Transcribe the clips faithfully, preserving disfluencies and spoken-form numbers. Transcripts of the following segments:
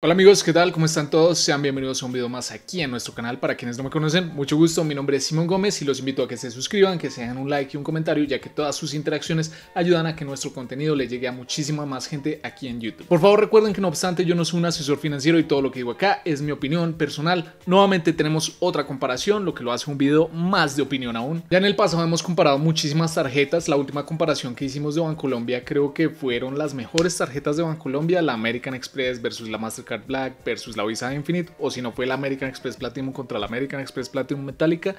Hola amigos, ¿qué tal? ¿Cómo están todos? Sean bienvenidos a un video más aquí en nuestro canal. Para quienes no me conocen, mucho gusto, mi nombre es Simón Gómez y los invito a que se suscriban, que se den un like y un comentario, ya que todas sus interacciones ayudan a que nuestro contenido le llegue a muchísima más gente aquí en YouTube. Por favor recuerden que no obstante yo no soy un asesor financiero y todo lo que digo acá es mi opinión personal. Nuevamente tenemos otra comparación, lo que lo hace un video más de opinión aún. Ya en el pasado hemos comparado muchísimas tarjetas. La última comparación que hicimos de Bancolombia creo que fueron las mejores tarjetas de Bancolombia, la American Express versus la Mastercard Black versus la Visa Infinite, o si no fue la American Express Platinum contra la American Express Platinum Metallica.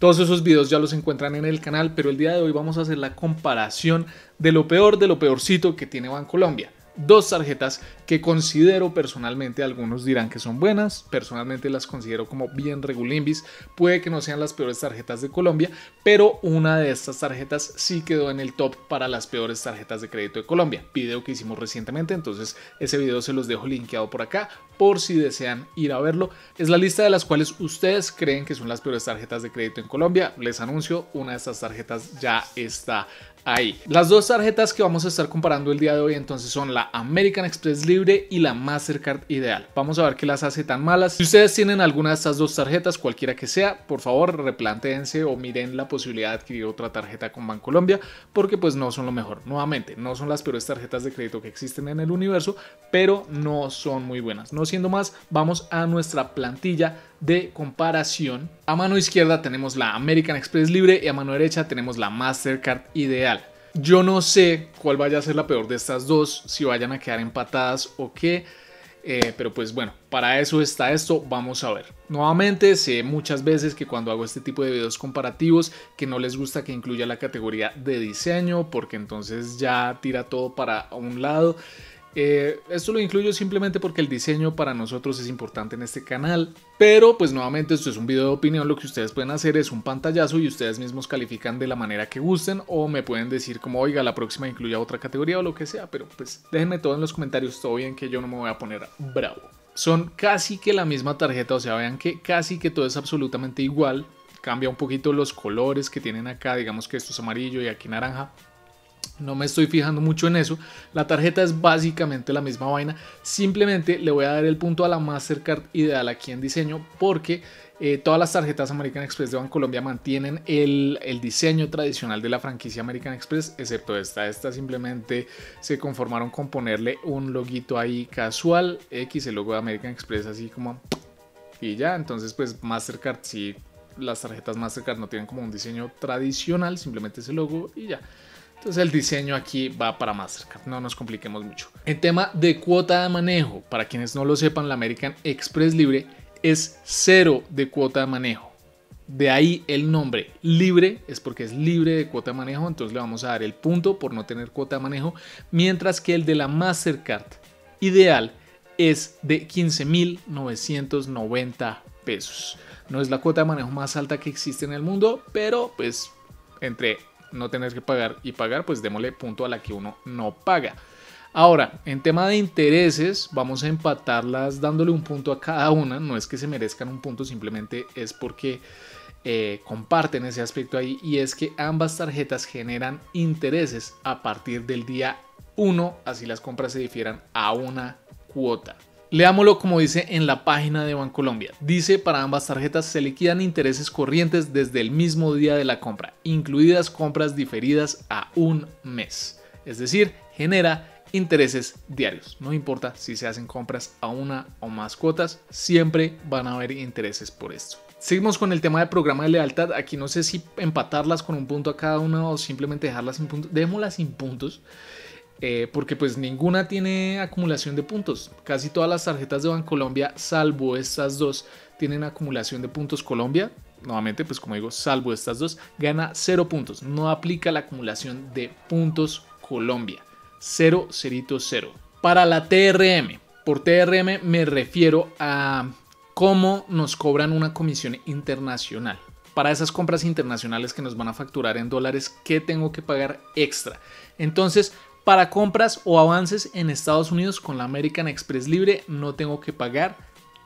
Todos esos videos ya los encuentran en el canal, pero el día de hoy vamos a hacer la comparación de lo peor, de lo peorcito que tiene Bancolombia. Dos tarjetas que considero personalmente, algunos dirán que son buenas, personalmente las considero como bien regulimbis, puede que no sean las peores tarjetas de Colombia, pero una de estas tarjetas sí quedó en el top para las peores tarjetas de crédito de Colombia, video que hicimos recientemente, entonces ese video se los dejo linkeado por acá, por si desean ir a verlo. Es la lista de las cuales ustedes creen que son las peores tarjetas de crédito en Colombia. Les anuncio, una de estas tarjetas ya está ahí. Las dos tarjetas que vamos a estar comparando el día de hoy entonces son la American Express Libre y la Mastercard Ideal. Vamos a ver qué las hace tan malas. Si ustedes tienen alguna de estas dos tarjetas, cualquiera que sea, por favor replanteense o miren la posibilidad de adquirir otra tarjeta con Bancolombia, porque pues no son lo mejor. Nuevamente, no son las peores tarjetas de crédito que existen en el universo, pero no son muy buenas. No siendo más, vamos a nuestra plantilla de comparación. A mano izquierda tenemos la American Express Libre y a mano derecha tenemos la Mastercard Ideal. Yo no sé cuál vaya a ser la peor de estas dos, si vayan a quedar empatadas o qué, eh, pero pues bueno, para eso está esto, vamos a ver. Nuevamente, sé muchas veces que cuando hago este tipo de videos comparativos que no les gusta que incluya la categoría de diseño, porque entonces ya tira todo para un lado. Eh, esto lo incluyo simplemente porque el diseño para nosotros es importante en este canal, pero pues nuevamente esto es un video de opinión. Lo que ustedes pueden hacer es un pantallazo y ustedes mismos califican de la manera que gusten, o me pueden decir como oiga, la próxima incluya otra categoría o lo que sea, pero pues déjenme todo en los comentarios, todo bien, que yo no me voy a poner bravo. Son casi que la misma tarjeta, o sea, vean que casi que todo es absolutamente igual, cambia un poquito los colores que tienen acá, digamos que esto es amarillo y aquí naranja. No me estoy fijando mucho en eso. La tarjeta es básicamente la misma vaina. Simplemente le voy a dar el punto a la Mastercard Ideal aquí en diseño, porque eh, todas las tarjetas American Express de Bancolombia mantienen el, el diseño tradicional de la franquicia American Express, excepto esta. Esta simplemente se conformaron con ponerle un loguito ahí casual, X, el logo de American Express así como y ya. Entonces pues Mastercard sí, las tarjetas Mastercard no tienen como un diseño tradicional, simplemente ese logo y ya. Entonces el diseño aquí va para Mastercard, no nos compliquemos mucho. En tema de cuota de manejo, para quienes no lo sepan, la American Express Libre es cero de cuota de manejo. De ahí el nombre libre, es porque es libre de cuota de manejo, entonces le vamos a dar el punto por no tener cuota de manejo. Mientras que el de la Mastercard Ideal es de quince mil novecientos noventa pesos. No es la cuota de manejo más alta que existe en el mundo, pero pues entre no tener que pagar y pagar, pues démosle punto a la que uno no paga. Ahora, en tema de intereses, vamos a empatarlas dándole un punto a cada una. No es que se merezcan un punto, simplemente es porque eh, comparten ese aspecto ahí, y es que ambas tarjetas generan intereses a partir del día uno, así las compras se difieran a una cuota. Leámoslo como dice en la página de Bancolombia. Dice, para ambas tarjetas se liquidan intereses corrientes desde el mismo día de la compra, incluidas compras diferidas a un mes. Es decir, genera intereses diarios. No importa si se hacen compras a una o más cuotas, siempre van a haber intereses por esto. Seguimos con el tema de programa de lealtad. Aquí no sé si empatarlas con un punto a cada una o simplemente dejarlas sin puntos. Dejémoslas sin puntos. Eh, porque pues ninguna tiene acumulación de puntos. Casi todas las tarjetas de Bancolombia, salvo estas dos, tienen acumulación de puntos. Colombia, nuevamente pues como digo, salvo estas dos, gana cero puntos. No aplica la acumulación de puntos Colombia. Cero, cerito, cero. Para la T R M, por T R M me refiero a cómo nos cobran una comisión internacional. Para esas compras internacionales que nos van a facturar en dólares, ¿qué tengo que pagar extra? Entonces, para compras o avances en Estados Unidos con la American Express Libre no tengo que pagar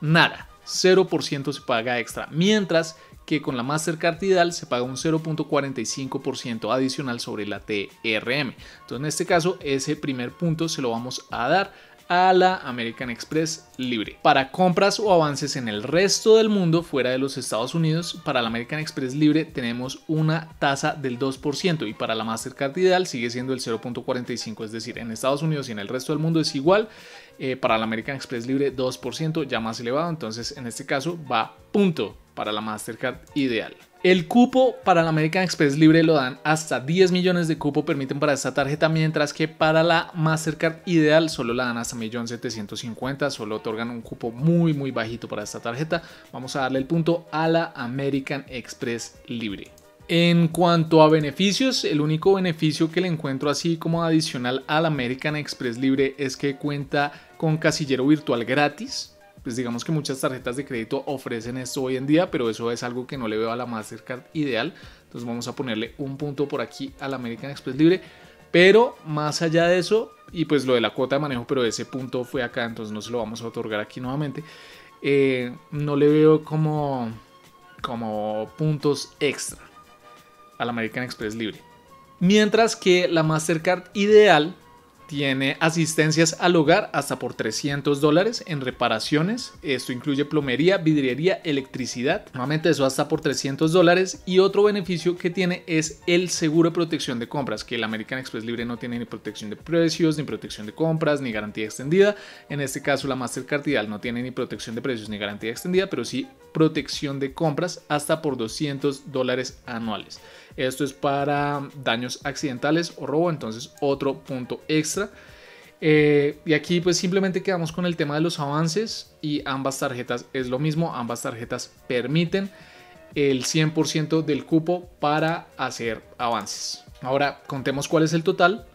nada, cero por ciento se paga extra, mientras que con la Mastercard Ideal se paga un cero punto cuarenta y cinco por ciento adicional sobre la T R M. Entonces en este caso ese primer punto se lo vamos a dar a la American Express libre. Para compras o avances en el resto del mundo fuera de los Estados Unidos, para la American Express libre tenemos una tasa del dos por ciento y para la Mastercard Ideal sigue siendo el cero punto cuarenta y cinco por ciento, es decir, en Estados Unidos y en el resto del mundo es igual. Eh, para la American Express libre dos por ciento, ya más elevado, entonces en este caso va punto para la Mastercard Ideal. El cupo para la American Express libre lo dan hasta diez millones de cupo permiten para esta tarjeta, mientras que para la Mastercard Ideal solo la dan hasta un millón setecientos cincuenta mil, solo otorgan un cupo muy muy bajito para esta tarjeta. Vamos a darle el punto a la American Express libre. En cuanto a beneficios, el único beneficio que le encuentro así como adicional a la American Express libre es que cuenta con casillero virtual gratis. Pues digamos que muchas tarjetas de crédito ofrecen esto hoy en día, pero eso es algo que no le veo a la Mastercard Ideal. Entonces vamos a ponerle un punto por aquí a la American Express libre. Pero más allá de eso, y pues lo de la cuota de manejo, pero ese punto fue acá, entonces no se lo vamos a otorgar aquí nuevamente. Eh, no le veo como, como puntos extra a la American Express libre. Mientras que la Mastercard Ideal tiene asistencias al hogar hasta por trescientos dólares en reparaciones. Esto incluye plomería, vidriería, electricidad. Nuevamente eso hasta por trescientos dólares. Y otro beneficio que tiene es el seguro de protección de compras, que el American Express libre no tiene ni protección de precios, ni protección de compras, ni garantía extendida. En este caso la Mastercard Ideal no tiene ni protección de precios, ni garantía extendida, pero sí protección de compras hasta por doscientos dólares anuales. Esto es para daños accidentales o robo, entonces otro punto extra. Eh, y aquí pues simplemente quedamos con el tema de los avances y ambas tarjetas es lo mismo, ambas tarjetas permiten el cien por ciento del cupo para hacer avances. Ahora contemos cuál es el total.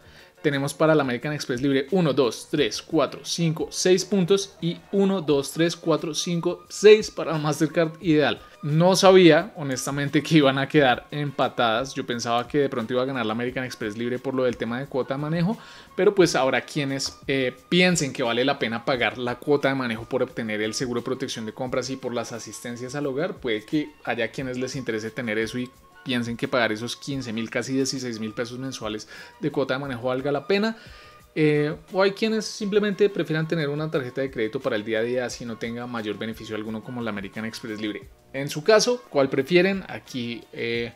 Tenemos para la American Express libre uno, dos, tres, cuatro, cinco, seis puntos y uno, dos, tres, cuatro, cinco, seis para la Mastercard Ideal. No sabía, honestamente, que iban a quedar empatadas. Yo pensaba que de pronto iba a ganar la American Express libre por lo del tema de cuota de manejo, pero pues ahora quienes eh, piensen que vale la pena pagar la cuota de manejo por obtener el seguro de protección de compras y por las asistencias al hogar, puede que haya quienes les interese tener eso y piensen que pagar esos quince mil, casi dieciséis mil pesos mensuales de cuota de manejo valga la pena. Eh, o hay quienes simplemente prefieran tener una tarjeta de crédito para el día a día si no tenga mayor beneficio alguno como la American Express libre. En su caso, ¿cuál prefieren? Aquí eh,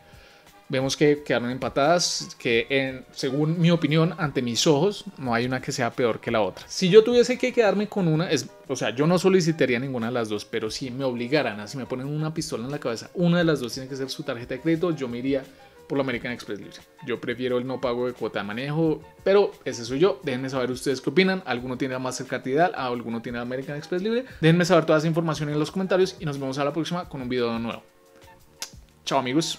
vemos que quedaron empatadas, que en, según mi opinión, ante mis ojos, no hay una que sea peor que la otra. Si yo tuviese que quedarme con una, es, o sea, yo no solicitaría ninguna de las dos, pero si me obligaran, si me ponen una pistola en la cabeza, una de las dos tiene que ser su tarjeta de crédito, yo me iría por la American Express libre. Yo prefiero el no pago de cuota de manejo, pero ese soy yo. Déjenme saber ustedes qué opinan. ¿Alguno tiene la Mastercard Ideal? ¿Alguno tiene la American Express libre? Déjenme saber toda esa información en los comentarios y nos vemos a la próxima con un video nuevo. Chao amigos.